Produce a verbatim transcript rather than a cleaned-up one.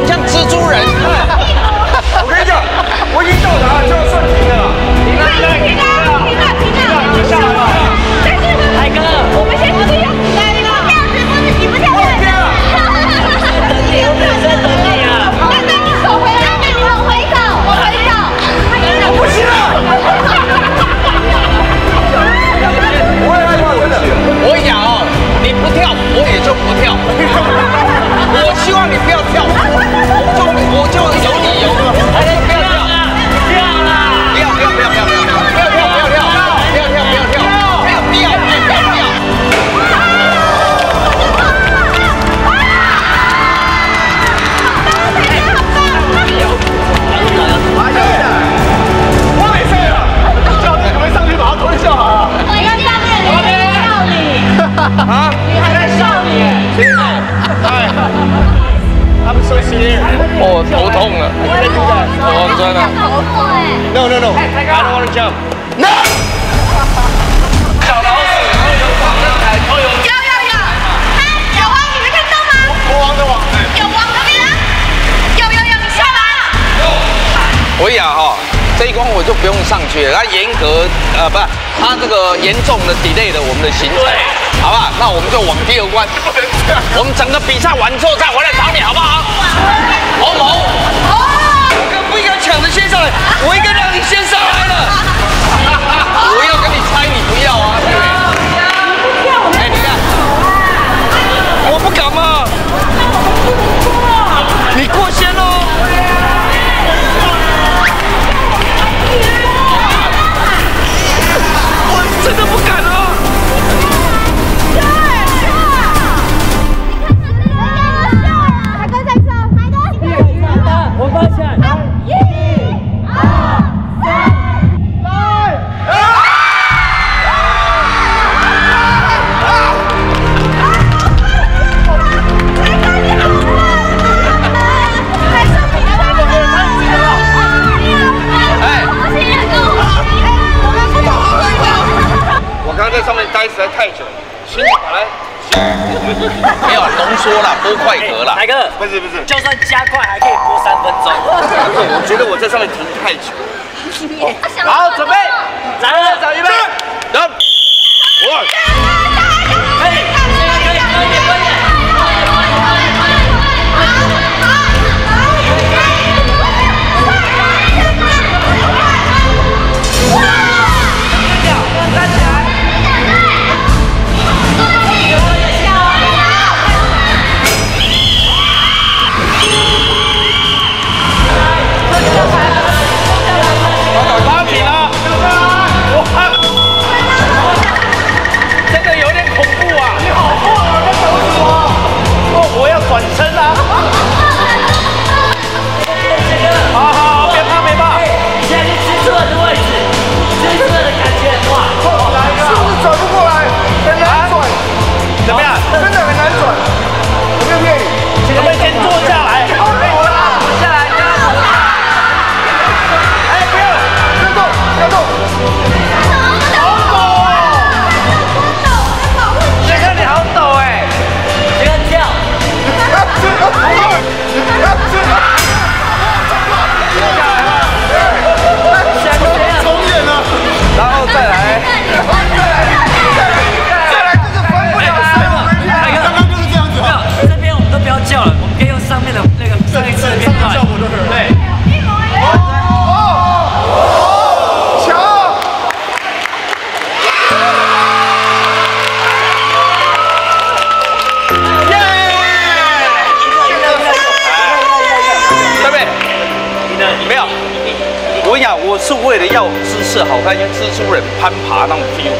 很像蜘蛛人。我跟你讲，我已经到达了，就要算停了。停了，停了，停了，停了，你下来吧。但是，海哥，我们先不对呀，来一个，这样子不是你不下来。你不要再等你啊！那那你手回来，那你我回手，我回手。我不行了。我也害怕，真的。我跟你讲哦，你不跳，我也就不跳。 我希望你不要跳，我就我就有理由，我说不要跳，不要啦，不要不要不要不要不要跳不要跳不要跳不要跳，没有必要，没有必要。我没事了，教练可不可以上去把他推下来啊？我要教练，我要笑你。啊？你还在笑你？ 哎，他们休息，我头痛了，我头酸了。No no no， I don't want to jump. No。小老鼠，游往那台，游有有有，哎，有啊，你没看到吗？国王的网，有王那边，有有有，你下来了。我讲哈，这一关我就不用上去了，它严格呃不，它这个严重的 delay 了我们的行程。 好吧，那我们就往第二关。我们整个比赛完之后再回来找你，好不好？某某，我跟不应该抢着先上来，我应该让你先上来了。我要跟你猜，你不要啊！哎，你看，我不敢嘛。你过先哦。我真的不敢哦。 待实在太久了，请你把它没有浓缩了，拨快格了。海哥，不是不是，就算加快还可以拨三分钟。我觉得我在上面停太久了。好，准备，来了，掌一杯，走，我。哎，可以可以可以。 是为了要姿势好看，因为蜘蛛人攀爬那种 feel。